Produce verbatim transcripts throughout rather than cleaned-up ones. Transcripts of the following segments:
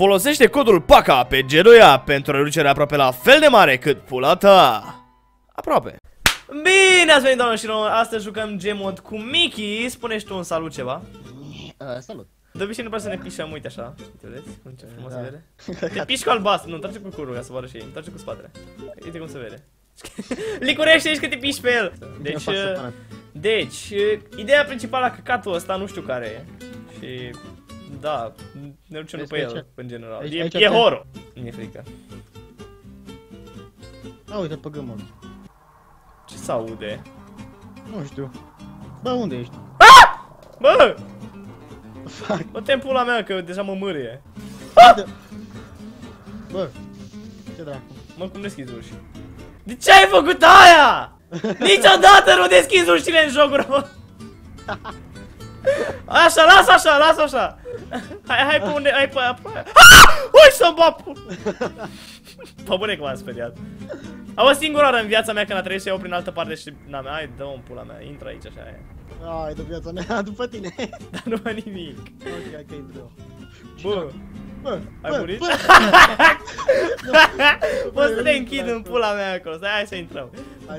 Folosește codul PACA pe G doi A pentru reducere aproape la fel de mare cât pula ta. Aproape. Bine ați venit, doamnă și domnule. Astăzi jucăm G mod cu Mickey. Spune-și tu un salut ceva. Uh, salut. De obicei nu prea să ne pișăm, uite așa. Uite, vedeți? Cum ce frumos da. Se vede. Te piși cu albastru, nu, întoarce cu curul ca să vadă și ei, întoarce cu spatele. Uite cum se vede. Licurește ești că te piși pe el. Deci, deci, ideea principală a căcatul ăsta, nu știu care e. Și... da, ne ducem după el, în general. Aici, aici e horror! Mi-e frică. A, uite-l pe gâmul. Ce s-aude? Nu știu. Bă, unde ești? Aaaa! Bă! Fuck. Bă, te-n pula mea, că deja mă mârie. Aaaa! Bă, ce dracu? Mă, cum deschizi uși? De ce ai făcut aia? Niciodată nu deschizi ușile în jocuri, mă! Așa, lasă așa, lasă așa! Hai, hai pe unde, hai pe aia, pe aia. Ui, să-mi bapul! Pă bune că m-am speriat. Am o singură oară în viața mea când a trebuit să iau prin altă parte și... na mea, hai, dă-o în pula mea, intră aici așa e. Ai, după viața mea, după tine. Dar nu mă nimic. Ok, hai că intru eu. Bă, bă, ai murit? Bă, să te închid în pula mea acolo, stai, hai să intrăm.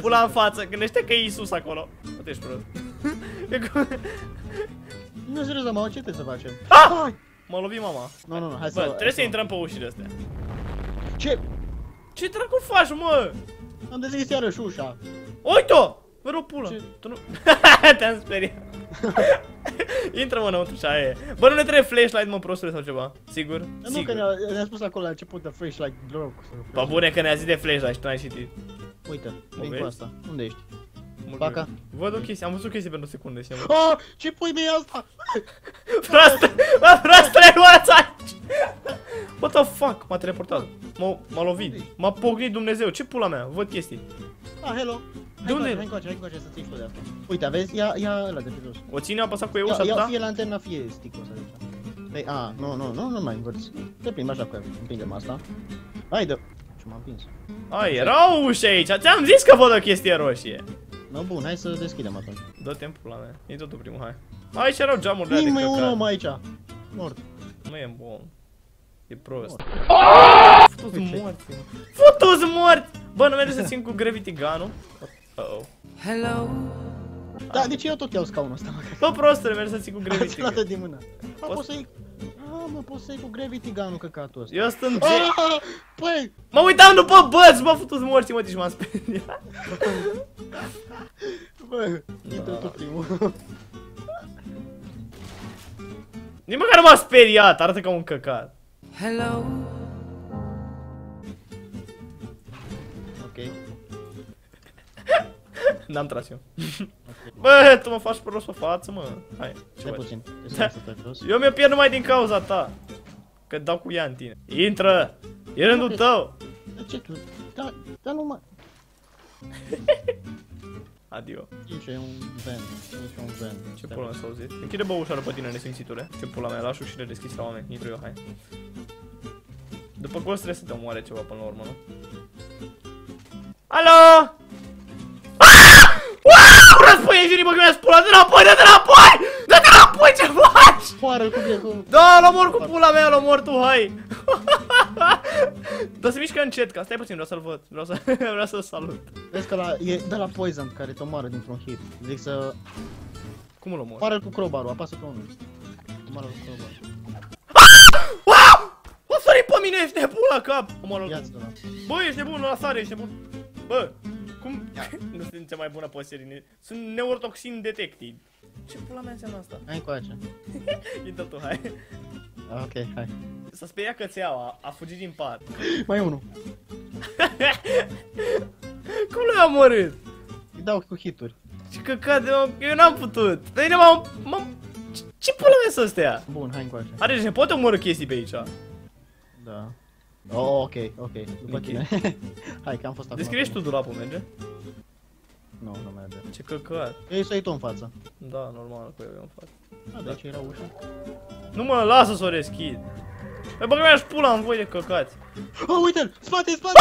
Pula în față, gândește că e Iisus acolo. Bă, te-ești prost. Nu, serios, mama, ce trebuie să facem? Ah! M-a lovit mama. Nu, nu, nu, hai să... bă, trebuie să intrăm pe ușile astea. Ce? Ce dracu faci, mă? Am deschis iarăși ușa. Uite-o! Vă rog, pula. Tu nu... te-am speriat. Intră, mă, înăuntru, așa e. Bă, nu ne trebuie flashlight, mă, prostule, sau ceva? Sigur? Nu, că ne-a spus acolo la început de flashlight bloc. Bă, bune, că ne-a zis de flashlight și tu n-ai citit. Uite, vin cu asta. Unde ești? Paca. Văd o chestie, am văzut o chestie pentru secunde și am văzut. Aaaa, ce pui mie asta? Frastele, bă, frastele luați aici! What the fuck, m-a teleportat. M-a lovit, m-a pocnit Dumnezeu, ce pula mea, văd chestii. Ah, hello. De unde e? Hai încoace, hai încoace să ții de asta. Uite, vezi, ia, ia ăla de pe jos. O ține, apăsat cu eu, s-a dat? Ia fie lanterna, fie stick-ul ăsta de aici. Păi, a, nu, nu, nu, nu mai învârți. Te plimbi așa cu ea, împingem asta. Haide. Și m-am împins. Ai, erau uși aici, ți-am zis că văd o chestie roșie. No, bun, hai să deschidem atunci. Dă timpul la mea, e totul primul, hai. Aici erau geamurile de căcat. Nimai un om aici, mort. Nu e bun, e prost. Fă-tu-ți morți, mă. Fă-tu-ți morți! Bă, nu merge să țin cu gravity gun-ul. Uh-oh. Hello. Da, de ce eu tot iau scaunul ăsta, măcar? Bă, prostă, nu merge să țin cu gravity gun-ul. Ați luat-o din mână. Mă, poți să iei... a, mă, poți să iei cu gravity gun-ul căcatul ăsta. Eu stând ce... păi... mă uitam după băți, mă, fă-tu-ți morți, mă, deci m-am speriat. Bă, intră tu primul. Nici măcar nu m-a speriat, arată ca un căcat. Hello. Ok. N-am tras eu. Bă, tu mă faci prost pe față, mă. Hai, ce puțin. Eu mi-o pierd numai din cauza ta. Că dau cu ea în tine. Intră! E rândul tău! Dar ce tu? Dar nu mă... Adio. Nici e un vent, nici e un vent. Ce pula mea s-a auzit? Închide bă ușa după tine, nesimțitule. Ce pula mea, lași ușile deschise la oameni, intru eu, hai. După gol trebuie să te omoare ceva până la urmă, nu? Alo! Răspunde-mi și nimă că mi-a spulat, dă-te înapoi, dă-te înapoi! Dă-te înapoi, ce faci? Foară-l cu mie, cu... da, l-o mor cu pula mea, l-o mor tu, hai! Dar se mișcă încet, ca stai puțin, vreau să-l văd, vreau să, vreau să-l salut. Vezi că la, e de la Poison care te omoară dintr-un hit, zic să... cum îl omor? Pară cu crowbar-ul, apasă pe unul. Omoară cu crowbar-ul. Wow! O sări pe mine, ești nebun la cap! Omoară-l cu... bă, ești nebun, la sare, ești nebun. Bă, cum? Nu sunt cea mai bună poserie, sunt neurotoxin detected. Ce pula mea înseamnă asta? Hai încoace. Intră tu, hai. Ok, hai. S-a speriat cățeaua, a fugit din pat. Mai e unul. Cum l-ai omorât? Îi dau cu hituri. Ce căcat, eu n-am putut. Dar eu m-am... ce pula mea sunt astea? Bun, hai încoace. Are, deci ne poate omoră chestii pe aici? Da. Oh, ok, ok. După tine. Hai, că am fost acum. Descriești tu dulapul, merge? Nu, nu merge. Ce căcat. Ei, să iei tu în față. Da, normal, că eu eu în față. A, de ce era ușa? Nu mă, lasă să o deschid. Păi băgă mi-aș pula în voi de căcați. Oh, uite-l! Spate, spate!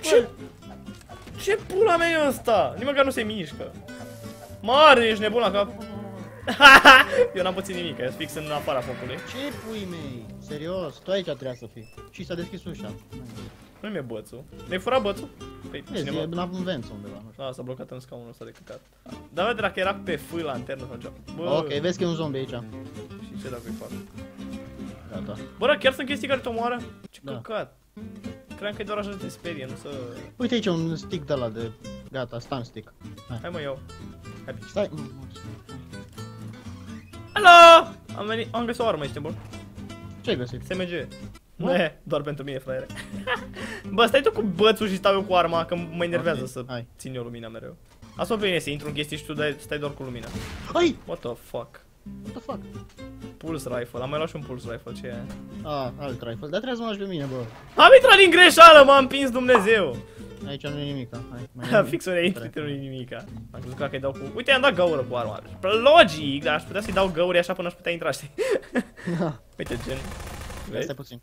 Ce? Ce pula mea e ăsta? Nici măcar nu se mișcă. Mare, ești nebun la cap. Eu n-am pățit nimic, eu fix în afara focului. Ce pui mei? Serios, tu aici trebuia să fii. Și s-a deschis ușa. Nu mi-e bățul. Mi-ai furat bățul? Păi, cineva... E în vență undeva. Da, s-a blocat în scaunul ăsta de căcat. Dar vede dacă era pe fâi lanternă sau ceva. Ok, vezi că e un zombie aici. Și ce dacă îi fac? Gata. Bă, da, chiar sunt chestii care te omoară? Ce căcat. Cream că e doar așa de sperie, nu să... Uite aici un stick de ăla de... Gata, stun stick. Hai, Hai mă, eu. Hai, stai. Alo! Am venit, am găsit o armă, ești bun? Ce-ai găsit? S M G. Nu e, doar pentru mine, fraiere. Bă, stai tu cu bățul și stau eu cu arma, că mă enervează okay. să Hai. țin eu lumina mereu. Asta o bine să intru în chestii și tu stai doar cu lumina. Ai! What the fuck? What the fuck? Pulse rifle, am mai luat și un pulse rifle, ce e? Ah, alt rifle, dar trebuie să mă lași pe mine, bă. Am intrat din greșeală, m-am împins Dumnezeu! Aici nu e nimica, hai. Fix o reintrite, nu e nimica. Am crezut că îi dau cu... Uite, am dat gaură cu arma. Logic, dar aș putea să-i dau găuri așa până aș putea intra, știi? Uite, gen... Vezi? Stai puțin.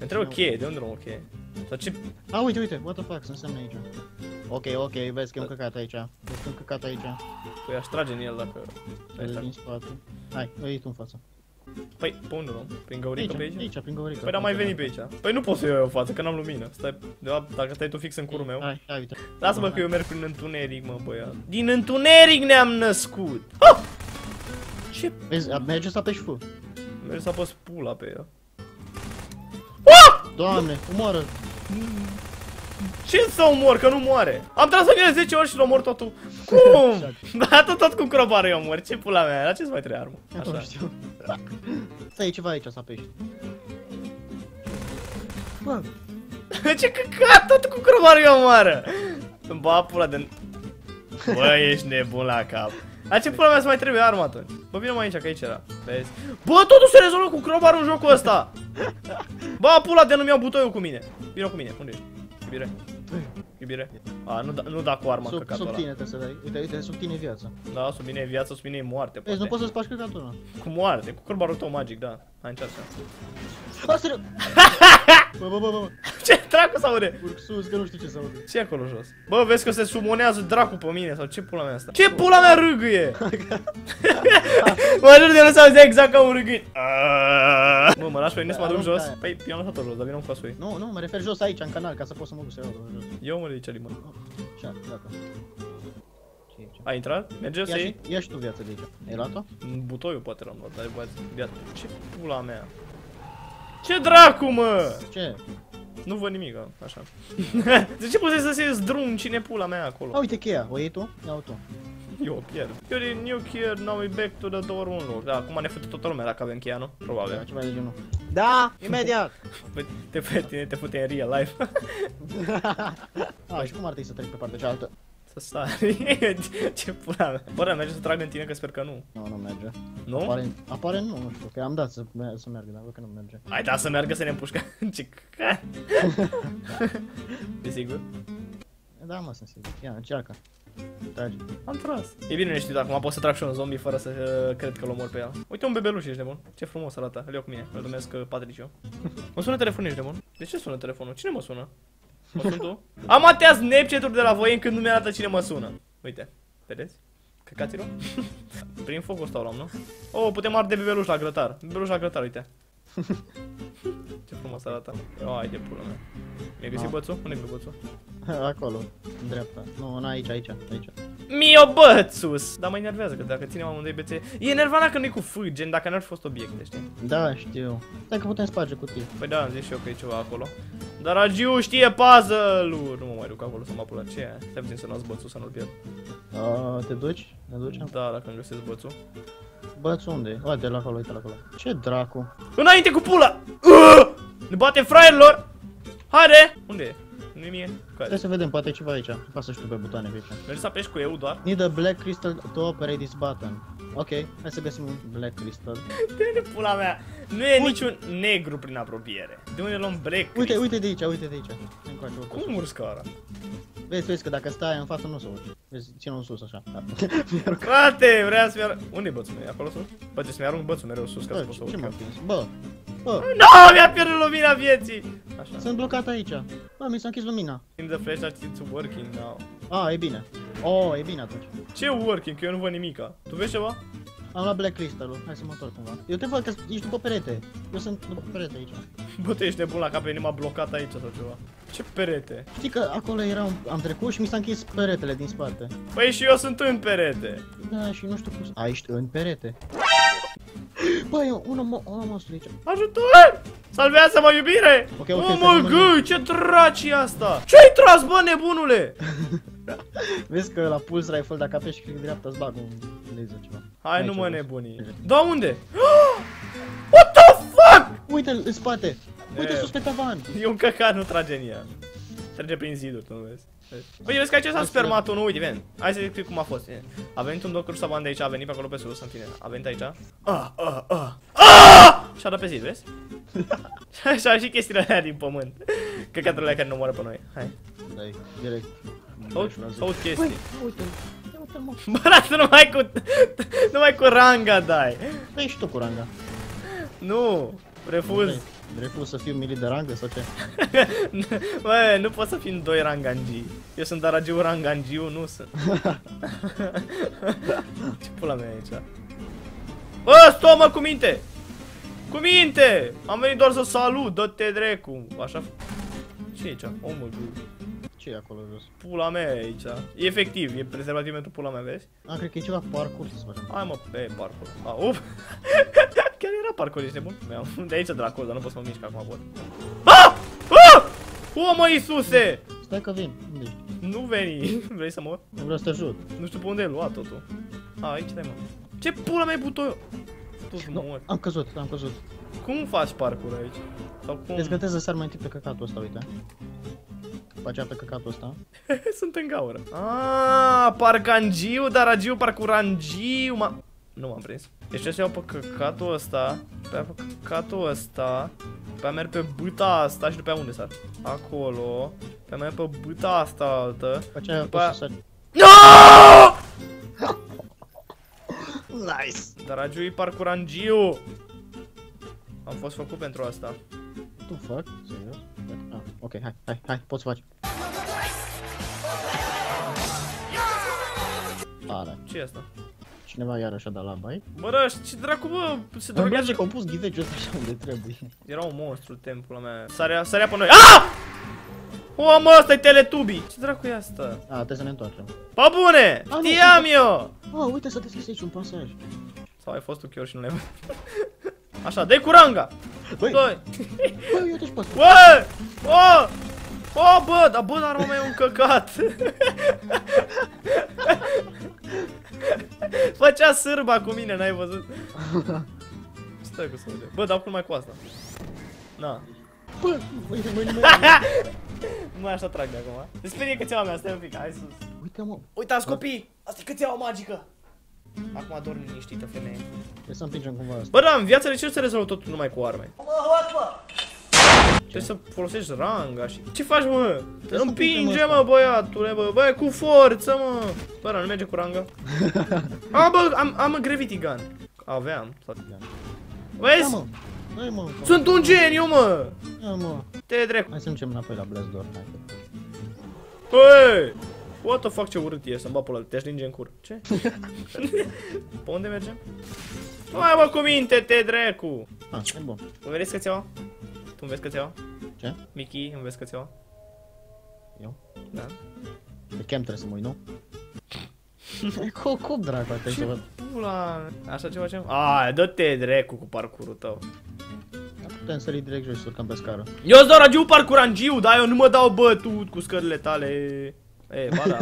Întreb o cheie, de unde o cheie? Sau ce... A, uite, uite, what the fuck, sunt semne aici. Ok, ok, vezi că e un căcat aici. Vezi că e un căcat aici. Păi aș trage în el dacă... Îl din spate. Hai, îi tu în față. Păi, pe unde luăm? Prin gaurică pe aici? Aici, prin gaurică. Păi n-am mai venit pe aici. Păi nu pot să iau eu în față, că n-am lumină. Stai, de fapt, dacă stai tu fix în curul meu. Hai, hai, uite. Lasă-mă că eu merg prin întuneric, mă, băiat. Din întuneric ne-am născut! Ha! Ce? Vezi, merge să apeși ful. Merge să apăs pula pe ea. Doamne, omoară! Ce să omor, că nu moare? Am tras în el zece ori și l-am omor totul. Cum? Da, tot, tot cu crobarul eu omor, ce pula mea, la ce-ți mai trebuie armă? Așa. Nu știu. Stai, e ceva aici, să apeși. Bă! Ce căcat, tot cu crobarul eu omoară! Îmi bă, pula de... Bă, ești nebun la cap. La ce pula mea să mai trebuie armă atunci? Bă, vină mai aici, că aici era. Vezi? Bă, totul se rezolvă cu crobarul în jocul ăsta! Ba, pula de nu-mi iau butoiul cu mine. Vino cu mine, unde ești? Iubire. Iubire. A, nu da, nu da cu arma căcatul ăla. Sub tine trebuie să dai. Uite, uite, sub tine e viața. Da, sub mine e viața, sub mine e moarte. Deci nu poți să-ți faci căcatul ăla. Cu moarte, cu corbarul tău magic, da. Hai, încearcă. Asta e... Bă, bă, bă, bă. Ce dracu s-aude? Urc sus, că nu știu ce s-aude. Ce e acolo jos? Bă, vezi că se sumonează dracu pe mine sau ce pula mea asta? Ce pula mea râgâie? Mă jur de nu s-auzea exact ca un râgâie. Mă, mă lași pe mine să mă duc jos? Păi, eu am lăsat-o jos, dar vine un coasui. Nu, nu, mă refer jos aici, în canal, ca să pot să mă duc să iau jos. Eu mă ridic alimă. Ce-a, gata. Ai intrat? Merge să iei? Ia și tu viața de aici. Ai luat-o? Butoiul poate l-am luat, dar viața. Ce pula mea? Ce dracu, mă? Ce? Nu văd nimic, așa. De ce poți să se zdrum cine pula mea acolo? A, uite cheia, o iei tu? Ia-o tu. Eu pierd. Eu din New Year, now we back to the door, un loc. Da, acum ne fute toată lumea dacă avem cheia, nu? Probabil. Da, ceva de genul. Da, imediat! Te fute, te fute în real life. A, și cum ar trebui să trec pe partea cealaltă? Sari, ce pula mea. Bă, merge să trag în tine, că sper că nu. Nu, nu merge. Nu? Apare, apare nu, nu știu, că am dat să, să meargă, dar văd că nu merge. Hai da să meargă să ne împușcă. Ce căcat. E sigur? Da, mă, sunt sigur. Ia, încearcă. Trage. Am tras. E bine, nu știu, dar acum pot să trag și un zombie fără să uh, cred că l-o mor pe el. Uite un bebeluș, ești nebun. Ce frumos arată. Îl iau cu mine. Îl numesc uh, Patriciu. Mă sună telefonul, ești nebun? De ce sună telefonul? Cine mă sună? Mă sun tu? Am atea Snapchat-uri de la voi încât nu mi arată cine mă sună. Uite, vedeți? Căcaților? Prin focul ăsta o luam, nu? Oh, putem arde bebeluș la grătar. Bebeluș la grătar, uite. Ce frumos arată. Ai de pula mea. Mi-ai găsit bățul? Unde-i bățul? Acolo, în dreapta. Nu, nu, aici, aici, aici. Mio bățus! Dar mă enervează că dacă ținem amândoi bețe... E enervant dacă nu-i cu fâi, gen dacă n-ar fi fost obiecte, știi? Da, știu. Stai că putem sparge cutii. Păi da, am zis și eu că e ceva acolo. Dar Agiu știe puzzle-ul! Nu mă mai duc acolo să mă apula. Ce e? Stai puțin să n-ați bățul, să nu-l pierd. Te duci? Ne ducem? Da, dacă îmi găsesc bățul. Bățul unde? Uite-l acolo, uite-l acolo. Ce dracu? Înainte cu pula! Ne bate fraierilor! Haide! Unde e? Nu-i mie? Trebuie să vedem, poate e ceva aici. Pasă și tu pe butoane pe aici. Mergi să apeși cu eu doar? Need a black crystal to operate this button. Ok, hai să găsim un black crystal. De unde pula mea? Nu e Ui. niciun negru prin apropiere. De unde luăm black crystal? Uite, uite de aici, uite de aici. Cum urci scara? Vezi, vezi că dacă stai în față nu se urci. Vezi, ține-o în sus așa. Frate, vrea să-mi arunc. Unde-i bățul meu? E acolo sus? Bă, trebuie să-mi arunc bățul mereu sus ca să pot să urc. Ce m-am prins? Bă! Bă! No, mi-a pierdut lumina vieții! Așa. Sunt blocat aici. Bă, mi s-a închis lumina. In the flash, it's working now. Ah, e bine. Oh, e bine atunci. Ce working? Că eu nu văd nimica. Tu vezi ceva? Am luat blacklist-ul. Hai să mă întorc cumva. Eu te văd că ești după perete. Eu sunt după perete aici. Bă, tu ești nebun la cap, e numai blocat aici sau ceva. Ce perete? Știi că acolo erau, am trecut și mi s-a închis peretele din spate. Păi și eu sunt în perete. Da, și nu știu cum să... A, ești în perete. Băi, un om, un monstru aici. Ajutor! Salvează-mă, iubire! Ok, ok, oh, mă, gâi, ce draci e asta? Ce-ai tras, bă, nebunule? Vezi că la pulse rifle, dacă apeși click dreapta, îți bag un laser ceva. Hai, nu mă nebuni. Da, unde? What the fuck? Uite-l în spate. Uite sus pe tavan. E un căcat, nu trage în ea. Trage prin ziduri, tu nu vezi. Băi, vezi că aici s-a spermat unul, uite, ven. Hai să zic cum a fost. A venit un doctor Saban de aici, a venit pe acolo pe sus, în fine. A venit aici. Ah, ah, ah. Ah! Și-a dat pe zid, vezi? Și-a ieșit chestiile alea din pământ. Căcatele alea care nu moară pe noi. Hai. Dai, direct. Tot chestii. Bă, nu mai cu... numai cu ranga dai. Dai și tu cu ranga. Nu, refuz. Refuz să fiu milit de rangă sau ce? Bă, nu pot să fim doi rangangi. Eu sunt Daragiu Rangangiu, nu sunt. Ce pula mea aici? Bă, stau, mă, cu minte! Cu minte! Am venit doar să salut, dă-te drecu. Așa... Ce e aici? Omul lui. Ce e acolo jos? Pula mea aici. E efectiv, e prezervativ pentru pula mea, vezi? A, cred că e ceva parcurs să facem. Hai, mă, pe parcurs. A, up! Chiar era parcurs, ești nebun? De aici dracu, dar nu pot să mă mișc acum, pot. Ah! Ah! O, mă, Iisuse! Stai că vin. Unde ești? Nu veni. Vrei să mor? Nu vreau să te ajut. Nu știu pe unde e luat totul. A, aici stai, mă. Ce pula mea e butoiul? Nu, am căzut, am căzut. Cum faci parcurs aici? Sau cum? Dezgătesc să sar mai întâi pe căcatul ăsta, uite. Facea pe căcatul ăsta. Sunt în gaură. Aaaa, parcangiu, daragiu, parcurangiu. Nu m-am prins. Deci trebuie să iau pe căcatul ăsta, pe pe căcatul ăsta, pe merg pe bâta asta și după aia unde sar? Acolo, pe merg pe bâta asta altă. Facea după aia... Nooooooo! Nice! Daragiu, parcurangiu! Am fost făcut pentru asta. Tu fac? Serios? Ah, ok, hai, hai, hai, poți să faci. Are. Ce e asta? Cineva iarăși a dat la bai. Bă, răș, ce dracu, bă, se drogează. Că am pus ghiveciul ăsta așa unde trebuie. Era un monstru, tempul mea. Sarea, sarea pe noi. Aaaa! O, mă, ăsta-i Teletubi. Ce dracu e asta? A, trebuie să ne întoarcem. Pa bune! Știam eu! A, uite, s-a deschis aici un pasaj. Sau ai fost tu chiar și nu le-ai văzut. Așa, dă-i cu ranga! Băi! Doi! Băi, uite-și pe asta! Băi! O! O, bă! Dar bă, arma mea e un căcat! Făcea sârba cu mine, n-ai văzut? Stai cu să vedem. Bă, dar cum mai cu asta? Na. Bă! Uite, măi, măi, măi, așa trag de acum. Te sperie cățeaua mea, stai un pic, hai sus. Uite, mă! Uitați, copii! Asta e cățeaua magică! Acum dorm liniștită, femeie. Trebuie să împingem cumva asta. Bă, da, în viața de ce nu se rezolvă totul numai cu arme? Trebuie să folosești ranga și... Ce faci, mă? Împinge, mă, băiatule, bă, bă, cu forță, mă! Bă, da, nu merge cu ranga? A, bă, am, am gravity gun. Aveam, toate. Vezi? Da, mă. Hai, mă, sunt un geniu, mă! Da, mă. Te drept. Hai să mergem înapoi la Blast Door, hai. Hei! What the fuck, ce urât e să-mi bă pula, te-aș linge în cur. Ce? Pe unde mergem? Hai, bă, cu minte, te drecu! Ah, e bun. Înveți cățeaua? Tu înveți cățeaua? Ce? Mickey, înveți cățeaua? Eu? Da. Pe chem trebuie să mă uit, nu? Cu cum, dracu, atâi să văd. Ce pula! Așa ce facem? Aaa, dă-te drecu cu parcurul tău. Putem sări direct jos și să urcăm pe scară. Eu îți dau ragiu parcurangiu, dar eu nu mă dau bătut cu scările tale. E, ba da.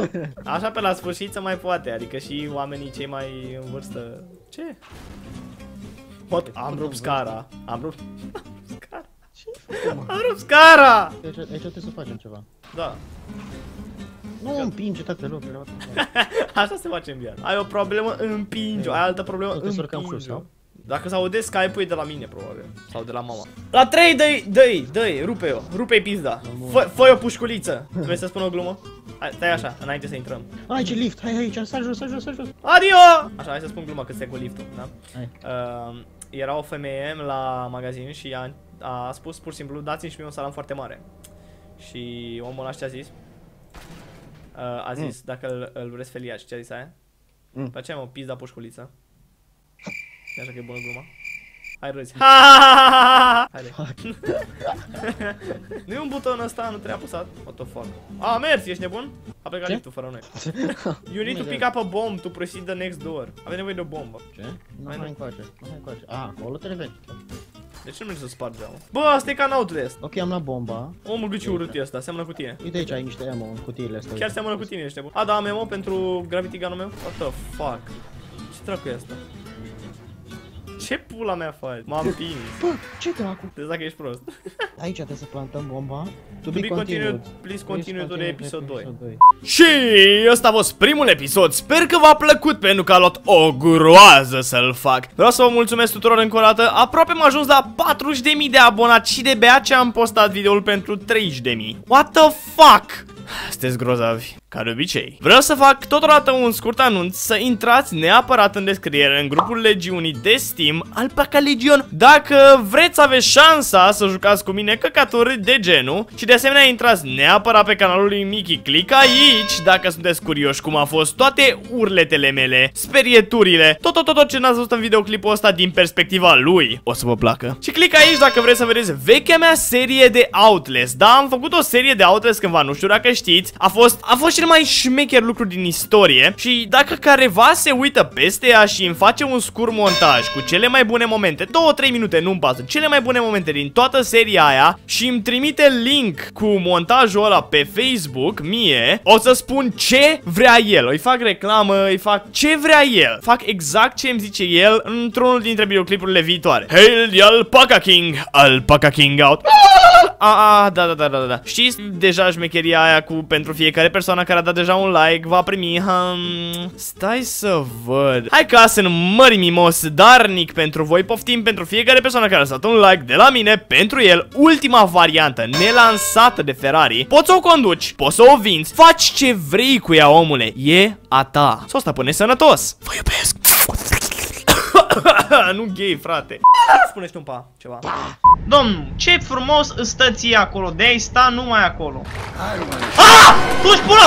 Așa pe la sfârșit se mai poate, adică și oamenii cei mai în vârstă... Ce? Pot, am rupt scara. Am rupt... Scara? Ce? Am rupt scara! Aici, aici trebuie să facem ceva. Da. Nu împinge toate lucrurile. Așa se face în viață. Ai o problemă, împinge-o. Ai altă problemă, împinge-o. Dacă s-aude Skype-ul e de la mine, probabil. Sau de la mama. La trei dă-i, dă-i, dă-i, rupe-o. Rupe-i pizda. Fă-i o pușculiță. Vrei să spun o glumă? Hai, stai așa, înainte să intrăm. Hai, ce lift, hai aici, sar jos, sar jos, sar jos. Adio! Așa, hai să spun gluma cât se cu liftul, da? Hai. Uh, era o femeie la magazin și a, a spus pur și simplu, dați-mi și mie un salam foarte mare. Și omul ăla ce a zis? Uh, a zis, mm. dacă îl, îl vreți feliaci, ce a zis aia? Mm. Pe aceea mă, pizda pușculiță. Așa că e bună gluma. Hai râzi. Haide. Nu e un buton ăsta, nu trebuie apăsat. What the fuck? A, mergi, ești nebun? A plecat liftul fără noi. You need to pick up a bomb to proceed the next door. Avem nevoie de o bombă. Ce? Nu mai încoace, nu mai încoace. A, acolo trebuie. De ce nu mergi să spargi geamul? Bă, asta e ca în Outlast. Ok, am luat bomba. Omul, gâci urât e asta, seamănă cu tine. Uite aici, ai niște ammo în cutiile astea. Chiar seamănă cu tine, ești nebun. A, da, am ammo pentru gravity gun-ul meu? What the fuck? Ce dracu e asta? Ce pula mea faci? M-am împins. Bă, ce dracu? Deci dacă ești prost. Aici trebuie să plantăm bomba. To be continued, please continue to the episode doi. Și ăsta a fost primul episod. Sper că v-a plăcut, pentru că a luat o groază să-l fac. Vreau să vă mulțumesc tuturor încă o dată. Aproape m-am ajuns la patruzeci de mii de abonați și de bea ce am postat videoul pentru treizeci de mii. What the fuck? Sunteți grozavi, ca de obicei. Vreau să fac totodată un scurt anunț. Să intrați neapărat în descriere în grupul Legiunii de Steam, Alpaca Legion, dacă vreți să aveți șansa să jucați cu mine căcaturi de genul. Și de asemenea intrați neapărat pe canalul lui Mickey. Click aici dacă sunteți curioși cum a fost toate urletele mele, sperieturile, tot tot tot, tot ce n-ați văzut în videoclipul ăsta din perspectiva lui. O să vă placă. Și click aici dacă vreți să vedeți vechea mea serie de Outlast. Da, am făcut o serie de Outlast cândva, nu știu dacă știți, a fost, a fost cel mai șmecher lucru din istorie și dacă careva se uită peste ea și îmi face un scurt montaj cu cele mai bune momente, două trei minute, nu-mi pasă, cele mai bune momente din toată seria aia și îmi trimite link cu montajul ăla pe Facebook mie, o să spun ce vrea el, îi fac reclamă, îi fac ce vrea el, fac exact ce îmi zice el într-unul dintre videoclipurile viitoare. Hail the Alpaca King, Alpaca King out. A, a, da, da, da, da, da. Știți deja șmecheria aia cu pentru fiecare persoană care a dat deja un like va primi, hmm, stai să văd. Hai că sunt mări mimos, darnic pentru voi, poftim pentru fiecare persoană care a dat un like de la mine, pentru el, ultima variantă nelansată de Ferrari. Poți să o conduci, poți să o vinzi, faci ce vrei cu ea, omule, e a ta. Să o stăpâne sănătos. Vă iubesc. Nu gay, frate. Spune-și un pa, ceva. Domnul, ce frumos stă ție acolo, de-ai sta numai acolo. Ah! Tu-și pula!